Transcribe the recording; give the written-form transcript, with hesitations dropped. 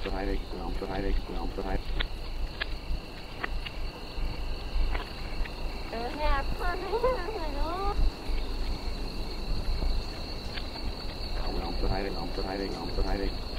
ground for high. Don't have ground for high.